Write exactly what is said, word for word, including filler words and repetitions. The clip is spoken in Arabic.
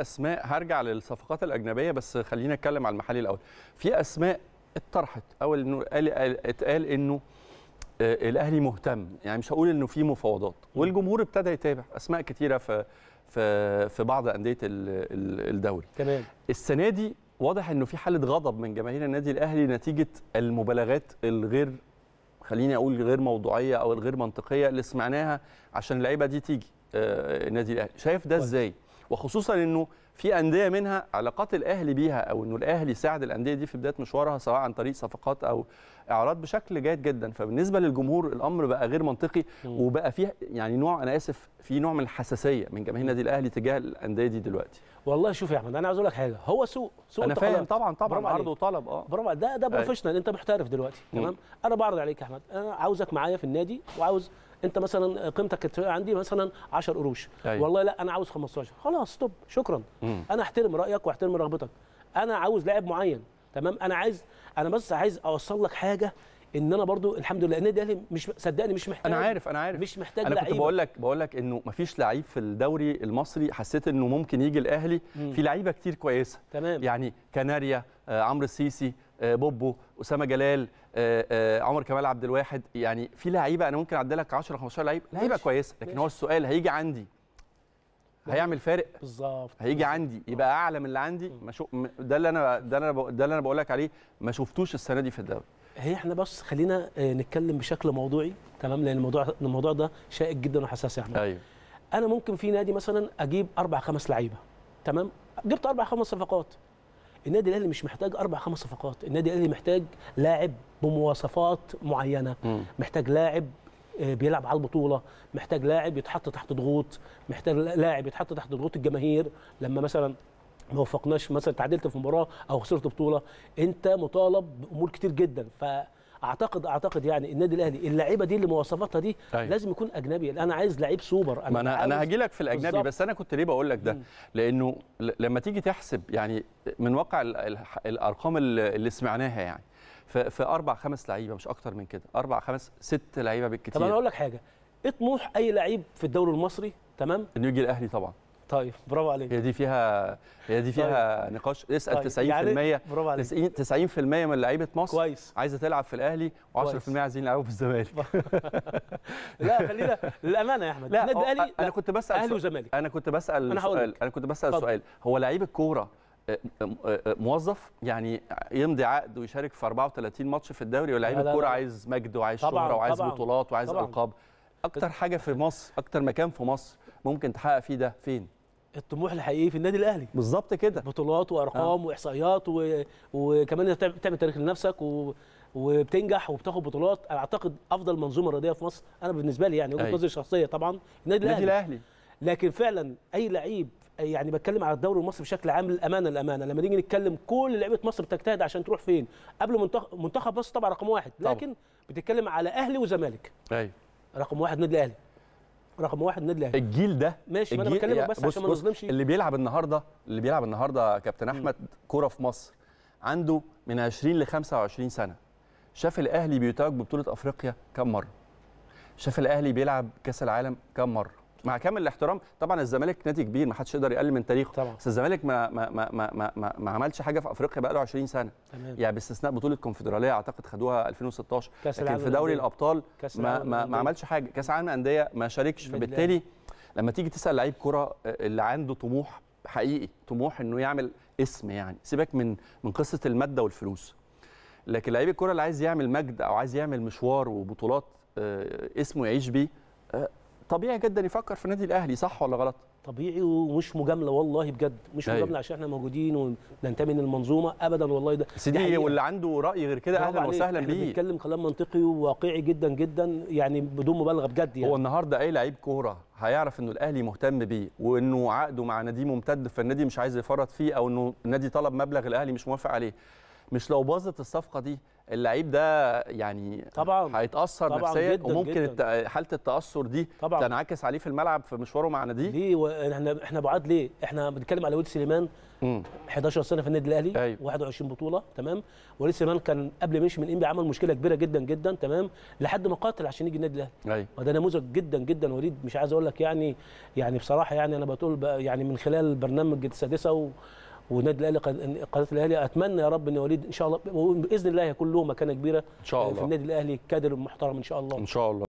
اسماء، هرجع للصفقات الاجنبيه بس خلينا نتكلم على المحلي الاول. في اسماء اتطرحت او انه اتقال انه الاهلي مهتم، يعني مش هقول انه في مفاوضات، والجمهور ابتدى يتابع اسماء كثيره في في في بعض انديه الدوري. تمام. السنه دي واضح انه في حاله غضب من جماهير النادي الاهلي نتيجه المبالغات الغير، خليني اقول غير موضوعيه او الغير منطقيه اللي سمعناها عشان اللعيبه دي تيجي النادي الاهلي. شايف ده ازاي؟ وخصوصا انه في انديه منها علاقات الاهلي بيها او انه الاهلي ساعد الانديه دي في بدايه مشوارها سواء عن طريق صفقات او اعراض بشكل جيد جدا، فبالنسبه للجمهور الامر بقى غير منطقي وبقى فيه يعني نوع، انا اسف، في نوع من الحساسيه من جماهير النادي الاهلي تجاه الانديه دي دلوقتي. والله شوف يا احمد، انا عايز اقول لك حاجه، هو سوق سوق انا فاهم طبعا طبعا عرض وطلب. اه برافو، ده ده بروفيشنال، انت محترف دلوقتي. تمام. انا بعرض عليك يا احمد، انا عاوزك معايا في النادي، وعاوز انت مثلا قيمتك عندي مثلا عشرة قروش. أيوة. والله لا انا عاوز خمستاشر، خلاص ستوب، شكرا. مم. انا احترم رايك واحترم رغبتك، انا عاوز لاعب معين. تمام. انا عايز، انا بس عايز اوصل لك حاجه، ان انا برضو الحمد لله النادي الاهلي مش، صدقني مش محتاج، انا عارف انا عارف مش محتاج لعيبه. انا كنت بقول لك بقول لك انه مفيش لعيب في الدوري المصري حسيت انه ممكن يجي الاهلي. مم. في لعيبه كتير كويسه. تمام. يعني كناريا، آه، عمرو السيسي، آه، بوبو، اسامه جلال، آه، آه، عمر كمال عبد الواحد، يعني في لعيبه انا ممكن اعدي لك عشرة خمستاشر لعيب، لعيبه كويسه، لكن ماشي. هو السؤال هيجي عندي هيعمل فارق بالظبط، هيجي عندي يبقى اعلى من اللي عندي؟ شو... ده اللي انا ده اللي انا ده اللي انا بقول لك عليه، ما شفتوش السنه دي في الدوري. هي احنا بس خلينا نتكلم بشكل موضوعي. تمام. لان الموضوع الموضوع ده شائك جدا وحساس يا احمد. ايوه. انا ممكن في نادي مثلا اجيب اربع خمس لعيبه. تمام. جبت اربع خمس صفقات. النادي الاهلي مش محتاج اربع خمس صفقات، النادي الاهلي محتاج لاعب بمواصفات معينه. م. محتاج لاعب بيلعب على البطوله، محتاج لاعب يتحط تحت ضغوط، محتاج لاعب يتحط تحت ضغوط الجماهير، لما مثلا ما وفقناش مثلا، تعادلت في مباراه او خسرت بطوله، انت مطالب بامور كتير جدا. فاعتقد اعتقد يعني النادي الاهلي اللعيبه دي اللي مواصفاتها دي أيوة. لازم يكون اجنبي. انا عايز لعيب سوبر. انا انا, أنا هاجي لك في الاجنبي بالزبط. بس انا كنت ليه بقول لك ده؟ لانه لما تيجي تحسب يعني من واقع الارقام اللي سمعناها، يعني في اربع خمس لعيبه مش اكتر من كده، اربع خمس ست لعيبه بالكتير. طب انا اقول لك حاجه، ايه طموح اي لعيب في الدوري المصري؟ تمام. انه يجي الاهلي طبعا. طيب برافو عليك. هي دي فيها هي دي فيها طيب. نقاش. اسال. طيب. تسعين بالمية يعني تسعين بالمية من لعيبه مصر كويس عايزه تلعب في الاهلي، وعشرة بالمية عايزين يلعبوا في الزمالك. لا خلينا للامانه يا احمد، النادي الاهلي انا كنت بسال اهلي وزمالك، انا كنت بسال أنا سؤال انا كنت بسال طب. سؤال، هو لعيب الكوره موظف يعني يمضي عقد ويشارك في اربعة وتلاتين ماتش في الدوري، ولاعيب الكوره عايز مجد وعايز شهره وعايز بطولات وعايز القاب. اكتر حاجه في مصر، اكتر مكان في مصر ممكن تحقق فيه ده فين؟ الطموح الحقيقي في النادي الاهلي بالظبط كده، بطولات وارقام. آه. واحصائيات و... وكمان بتعمل تاريخ لنفسك و... وبتنجح وبتاخد بطولات. انا اعتقد افضل منظومه رياضيه في مصر، انا بالنسبه لي يعني وجهه نظري الشخصيه طبعا النادي الاهلي. الاهلي لكن فعلا اي لعيب، يعني بتكلم على الدوري المصري بشكل عام، الامانه الامانه لما نيجي نتكلم كل لعيبه مصر بتجتهد عشان تروح فين، قبل منتخب منتخب مصر طبعا رقم واحد، لكن طبعا. بتتكلم على اهلي وزمالك. ايوه. رقم واحد النادي الاهلي، رقم واحد النادي الاهلي. الجيل ده ماشي، الجيل ما انا بكلمك بس عشان ما نظلمش. اللي بيلعب النهارده اللي بيلعب النهارده كابتن احمد كوره في مصر عنده من عشرين لخمسة وعشرين سنه، شاف الاهلي بيتواج ببطوله افريقيا كم مره، شاف الاهلي بيلعب كاس العالم كم مره، مع كامل الاحترام طبعا الزمالك نادي كبير ما حدش يقدر يقلل من تاريخه طبعا. بس الزمالك ما ما ما ما, ما, ما عملش حاجه في افريقيا بقى له عشرين سنه. تمام. يعني باستثناء بطوله الكونفدراليه اعتقد خدوها الفين وستاشر، لكن في دوري الابطال ما, ما, ما عملش حاجه، كاس العالم انديه ما شاركش. فبالتالي لما تيجي تسال لعيب كره اللي عنده طموح حقيقي، طموح انه يعمل اسم، يعني سيبك من من قصه الماده والفلوس، لكن لعيب الكره اللي عايز يعمل مجد او عايز يعمل مشوار وبطولات اسمه يعيش بيه، طبيعي جدا يفكر في النادي الاهلي. صح ولا غلط؟ طبيعي ومش مجامله، والله بجد مش أيوه. مجامله عشان احنا موجودين وننتمي للمنظومه ابدا، والله ده سيدي، واللي عنده راي غير كده اهلا وسهلا بيه. بيتكلم كلام منطقي وواقعي جدا جدا، يعني بدون مبالغه بجد. يعني هو النهارده اي لعيب كوره هيعرف انه الاهلي مهتم بيه، وانه عقده مع نادي ممتد، فالنادي مش عايز يفرط فيه، او انه النادي طلب مبلغ الاهلي مش موافق عليه، مش لو باظت الصفقه دي اللعيب ده يعني طبعا هيتاثر نفسيا، وممكن جداً. حاله التاثر دي طبعاً. تنعكس عليه في الملعب في مشواره مع ناديه. ليه و... احنا احنا بعاد ليه؟ احنا بنتكلم على وليد سليمان مم. احداشر سنه في النادي الاهلي، أيوة. واحد وعشرين بطوله، تمام. وليد سليمان كان قبل ما يمشي من الانبي عمل مشكله كبيره جدا جدا، تمام، لحد ما قاتل عشان يجي النادي الاهلي، أيوة. وده نموذج جدا جدا وليد، مش عايز اقول لك يعني يعني بصراحه يعني انا بقول يعني من خلال برنامج السادسه و... والنادي الاهلي قناه الاهلي، اتمنى يا رب ان وليد ان شاء الله باذن الله هيكون له مكانه كبيره ان شاء الله في النادي الاهلي، كادر محترم ان شاء الله ان شاء الله.